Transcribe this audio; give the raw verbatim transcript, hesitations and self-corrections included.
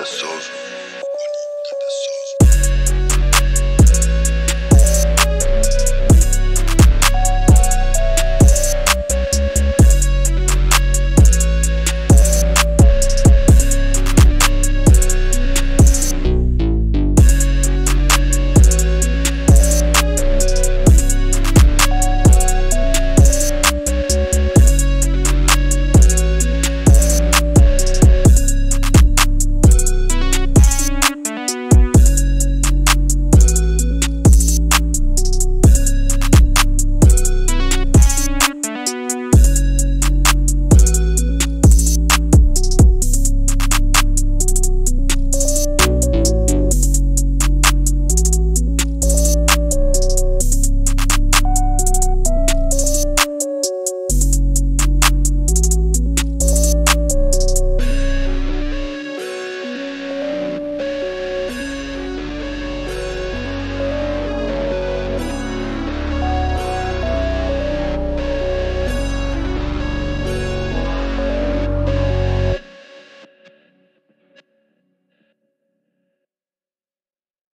Souls.